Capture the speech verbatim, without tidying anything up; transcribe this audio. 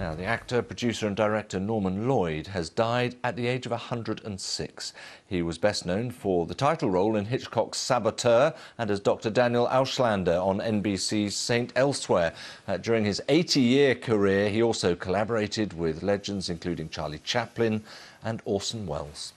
Now, the actor, producer and director Norman Lloyd has died at the age of one hundred and six. He was best known for the title role in Hitchcock's Saboteur and as Doctor Daniel Auslander on N B C's Saint Elsewhere. Uh, during his eighty-year career, he also collaborated with legends including Charlie Chaplin and Orson Welles.